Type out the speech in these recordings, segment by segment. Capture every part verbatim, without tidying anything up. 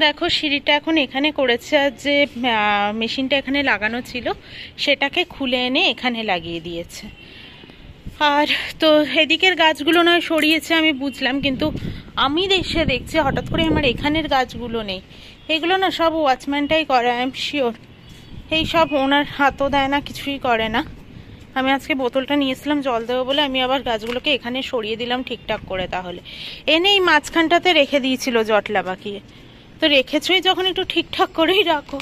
देखो सीढ़ीटा एखन एखाने करेछे आर जे मेशिनटा एखाने लागानो छिलो सेटाके खुले एने एखाने लागिए दिएछे। और तो एदिकेर गाछगुलो नय सरिएछे आमि बुझलाम, किन्तु आमि देशे देखछि हठात् करे आमार एखानेर गाछगुलो नेई। एगुलो ना सब वाचम्यानटाई करे, आइ एम शिओर। एइ सब ओनार हाथो देय ना, किछुई करे ना। आमि आजके बोतलटा नियेछिलाम जल देबो बोले, आमि आबार गाछगुलोके एखाने सरिए दिलाम ठीकठाक करे। ताहले एने एइ माछखानटाते रेखे दियेछिलो जटला बाकिये, तो रेखेछोई जखन एकटु ठीकठाक करेई राखो।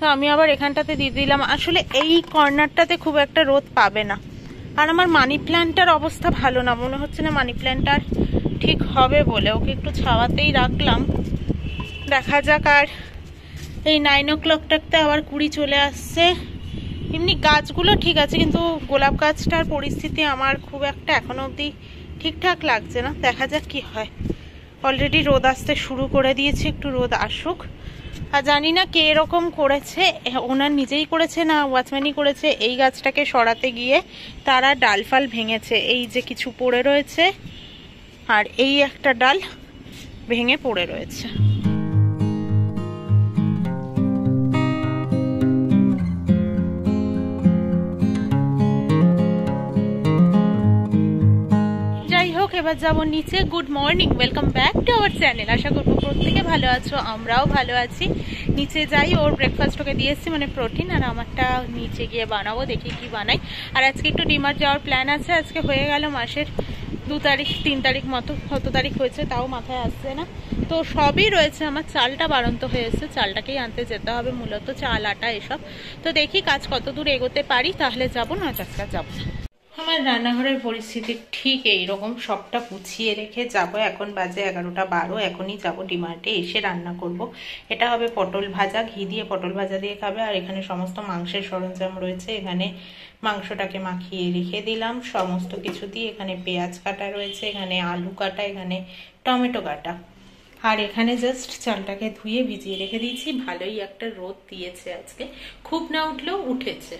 तो आमि आबार एखानटाते दिये दिलाम। आसले एइ कर्नारटाते खूब एकटा रोद पाबे ना। आर आमार मानि प्लान्टटार अवस्था भालो ना, मने हच्छे ना मानि प्लान्टटार ठीक होबे बोले ओके एकटु छावातेई राखलाम। देखा जाक। आर एइ नाइन ओ क्लकटाते आबार कुड़ी चले आसछे। एमनि गाछगुलो ठीक आछे, किन्तु गोलाप गाछटार परिस्थिति आमार खूब एकटा एखोनो अबधि ठीकठाक लागछे ना। देखा जाक कि हय। अलरेडी रोद आसते शुरू कर दिए, एक रोद आसुक। और जानी ना के रकम करेछे, ओनार निजेई करेछे ना वाचम्यानी करेछे। एई गाछटाके सराते गिये तारा डालफाल भेंगेछे, एई जे किछु पड़े रयेछे आर एई एकटा डाल भेंगे पड़े रयेछे। এবার যাব নিচে। Good morning, welcome back to our channel. আশা করব প্রত্যেকে ভালো আছো, আমরাও ভালো আছি। নিচে যাই, ওর ব্রেকফাস্ট ওকে দিয়েছি মানে প্রোটিন, আর আমারটা নিচে গিয়ে বানাবো, দেখি কি বানাই। আর আজকে একটু ডিমার্ট যাওয়ার প্ল্যান আছে। আজকে হয়ে গেল মাসের দু তারিখ তিন তারিখ মতো, কত তারিখ হয়েছে তাও মাথায় আসছে না। তো সবই রয়েছে, আমার চালটা বাড়ন্ত হয়েছে, চালটাকেই আনতে যেতে হবে মূলত, চাল আটা এসব। তো দেখি কাজ কত দূর এগোতে পারি, তাহলে যাবো, না চাচকা যাবো। আমার রান্নাঘরের পরিস্থিতি ঠিক এইরকম, সবটা গুছিয়ে রেখে যাব। এখন বাজে এগারোটা বারো, এখনই যাব ডিমার্টে, এসে রান্না করব। এটা হবে পটল ভাজা, ঘি দিয়ে পটল ভাজা দিয়ে খাবে। আর এখানে সমস্ত মাংসের সরঞ্জাম রয়েছে, এখানে মাংসটাকে মাখিয়ে রেখে দিলাম সমস্ত কিছু দিয়ে। এখানে পেঁয়াজ কাটা রয়েছে, এখানে আলু কাটা, এখানে টমেটো কাটা। আর এখানে জাস্ট চালটাকে ধুয়ে ভিজিয়ে রেখে দিয়েছি। ভালোই একটা রোদ দিয়েছে আজকে, খুব না উঠলেও উঠেছে।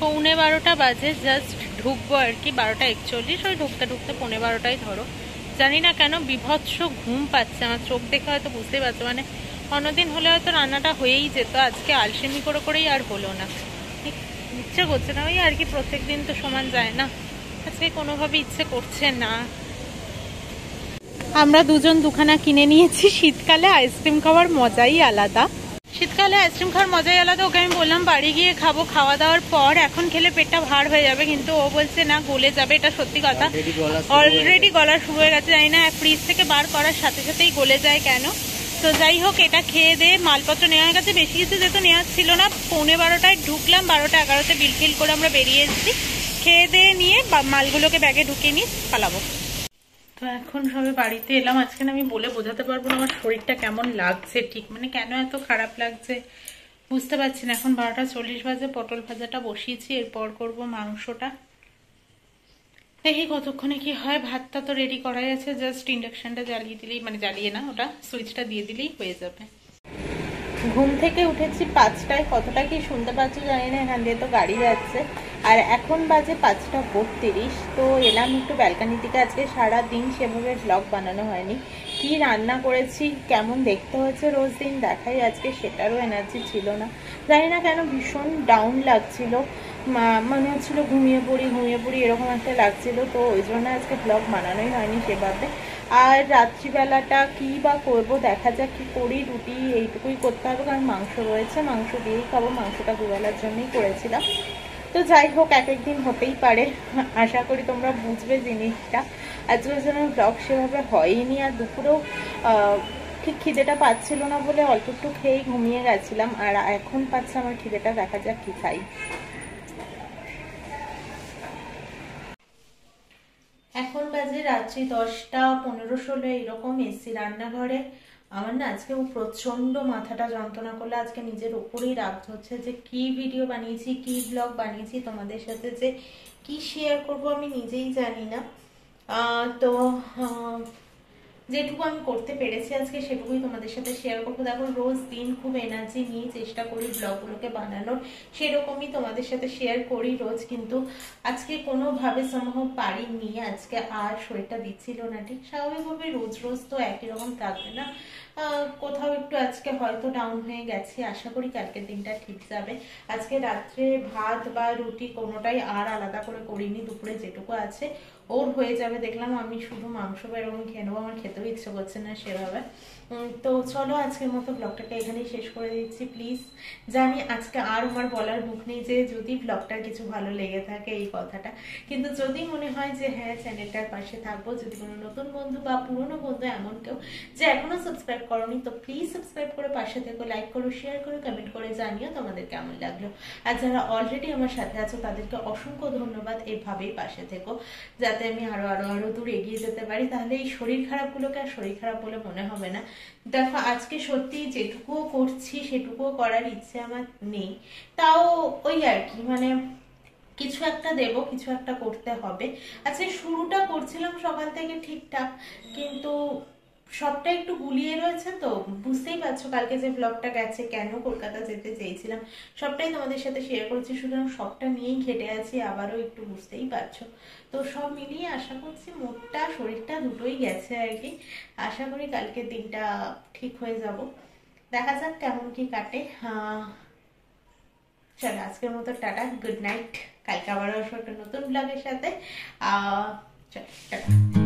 पौने बारोटा बजे जस्ट ढुकब और कि बारोटा एकचल्लिस और ढुकते ढुकते पौने बारोटाई धरो, जानी ना केन बिभत्स घुम पाচ্ছে। আমার চোখ দেখে হয়তো বুঝতে পারছো, মানে অন্যদিন হলে হয়তো রান্নাটা হয়েই যেত, আজকে আলসেমি করে করেই আর হলো না, ইচ্ছে করছে না। ওই আর কি, প্রত্যেক দিন তো সমান যায় না, আজকে কোনোভাবে ইচ্ছে করছে না। আমরা দুজন দুখানা কিনে নিয়েছি। শীতকালে আইসক্রিম খাওয়ার মজাই আলাদা, শীতকালে আইসক্রিম খাওয়ার মজাই আলাদা। ওকে আমি বললাম বাড়ি গিয়ে খাবো, খাওয়া দাওয়ার পর, এখন খেলে পেটটা ভার হয়ে যাবে, কিন্তু ও বলছে না গলে যাবে। এটা সত্যি কথা, অলরেডি গলা শুরু হয়ে গেছে। জানি না ফ্রিজ থেকে বার করার সাথে সাথেই গলে যায় কেন। তো যাই হোক, এটা খেয়ে দিয়ে মালপত্র নেওয়া হয়ে গেছে, বেশি কিছু যেহেতু নেওয়া ছিল না। পৌনে বারোটায় ঢুকলাম, বারোটা এগারোতে বিল ফিল করে আমরা বেরিয়ে এসেছি। খেয়ে দিয়ে নিয়ে মালগুলোকে ব্যাগে ঢুকিয়ে নিয়ে পালাবো। তো এখন সবে বাড়িতে এলাম। আজকে আমি বলে বোঝাতে পারবো না আমার শরীরটা কেমন লাগছে, ঠিক মানে কেন এত খারাপ লাগছে বুঝতে পারছি না। এখন বারোটা চল্লিশ বাজে, পটল ভাজাটা বসিয়েছি, এরপর করব মাংসটা। দেখি কতক্ষণে কি হয়। ভাতটা তো রেডি করাই আছে, জাস্ট ইন্ডাকশানটা জ্বালিয়ে দিলেই, মানে জ্বালিয়ে না, ওটা সুইচটা দিয়ে দিলেই হয়ে যাবে। ঘুম থেকে উঠেছি পাঁচটায়, কতটা কি শুনতে পাচ্ছি জানি না, এখান দিয়ে তো গাড়ি যাচ্ছে। আর এখন বাজে পাঁচটা বত্রিশ। তো এলাম একটু ব্যালকানি থেকে। আজকে সারা দিন সেভাবে ব্লগ বানানো হয়নি, কি রান্না করেছি কেমন দেখতে হয়েছে রোজ দিন দেখাই, আজকে সেটারও এনার্জি ছিল না। জানি না কেন ভীষণ ডাউন লাগছিল, মনে হচ্ছিলো ঘুমিয়ে পড়ি ঘুমিয়ে পড়ি এরকম একটা লাগছিল। তো ওই জন্য আজকে ব্লগ বানানোই হয়নি সেভাবে। আর রাত্রিবেলাটা কী বা করবো, দেখা যাক কী করি। রুটি এইটুকুই করতে হবে, কারণ মাংস রয়েছে, মাংস দিয়েই খাবো, মাংসটা দুবেলার জন্যই করেছিলাম। তো যাই হোক, এক একদিন হতেই পারে, আশা করি তোমরা বুঝবে জিনিসটা। আজকের জন্য ব্লগ সেভাবে হয়নি। আর দুপুরেও ঠিক খিদেটা পাচ্ছিল না বলে অল্প একটু খেয়েই ঘুমিয়ে গেছিলাম। আর এখন পাচ্ছে আমার খিদেটা, দেখা যাক কী খাই। এখন বাজে রাত্রি দশটা পনেরো ষোলো এইরকম। এসি রান্নাঘরে। আমার না আজকে প্রচণ্ড মাথাটা যন্ত্রণা করলো, আজকে নিজের উপরেই রাগ হচ্ছে যে কি ভিডিও বানিয়েছি, কি ব্লগ বানিয়েছি, তোমাদের সাথে যে কি শেয়ার করব আমি নিজেই জানি না। তো जेटुकू आमी करते पेरेছি আজকে সেটুকুই তোমাদের সাথে শেয়ার করব। দেখো रोज दिन खूब एनार्जी নিয়ে চেষ্টা করি ব্লগগুলোকে বানানোর, সেরকমই তোমাদের সাথে শেয়ার করি রোজ, কিন্তু আজকে কোনোভাবে সম্ভব পারিনি। আজকে আর শরীরটা দিচ্ছিল না ঠিক স্বাভাবিকভাবে, রোজ রোজ তো একই রকম থাকবে না, কোথাও একটু আজকে হয়তো ডাউন হয়ে গেছে। আশা করি কালকের দিনটা ঠিক যাবে। আজকে রাত্রে ভাত বা রুটি কোনোটাই আর আলাদা করে করিনি, দুপুরে যেটুকু আছে ওর হয়ে যাবে। দেখলাম আমি শুধু মাংস বেরোনো খেয়ে নেবো, আমার খেতেও ইচ্ছে করছে না সেভাবে। তো চলো আজকের মতো ব্লগটাকে এখানেই শেষ করে দিচ্ছি। প্লিজ, জানি আজকে আর আমার বলার মুখ নেই যে যদি ব্লগটার কিছু ভালো লেগে থাকে এই কথাটা, কিন্তু যদি মনে হয় যে হ্যাঁ চ্যানেলটার পাশে থাকবো, যদি কোনো নতুন বন্ধু বা পুরনো বন্ধু এমন কেউ যে এখনও সাবস্ক্রাইব করোনি তো প্লিজ সাবস্ক্রাইব করে পাশে থেকে লাইক করো, শেয়ার করো, কমেন্ট করে জানিও তোমাদের কেমন লাগলো। আর যারা অলরেডি আমার সাথে আছো তাদেরকে অসংখ্য ধন্যবাদ। এভাবেই পাশে থেকো যাতে আমি আরো আরো আরো দূর এগিয়ে যেতে পারি, তাহলে এই শরীর খারাপগুলোকে আর শরীর খারাপ বলে মনে হবে না। দেখো আজকে সত্যি যেটুকুও করছি সেটুকুও করার ইচ্ছে আমার নেই, তাও ওই আর কি, মানে কিছু একটা দেবো, কিছু একটা করতে হবে। আচ্ছা শুরুটা করছিলাম সকাল থেকে ঠিকঠাক, কিন্তু সবটা একটু গুলিয়ে রয়েছে, তো বুঝতেই পারছো। কালকে যে ব্লগটা গেছে কেন কলকাতা যেতে চেয়েছিলাম সবটাই তোমাদের সাথে শেয়ার করেছি, সুতরাং সবটা নিয়েই ঘেটে আছি আবারও, একটু বুঝতেই পারছো। তো সব মিলিয়ে আশা করছি মোটটা শরীরটা দুটোই গেছে আর কি। আশা করি কালকে দিনটা ঠিক হয়ে যাব, দেখা যাক কেমন কি কাটে। হ্যাঁ চলো আজকের মতো টাটা, গুড নাইট। কালকে আবারও আসবো একটা নতুন ব্লগের সাথে। আহ চলো টাটা।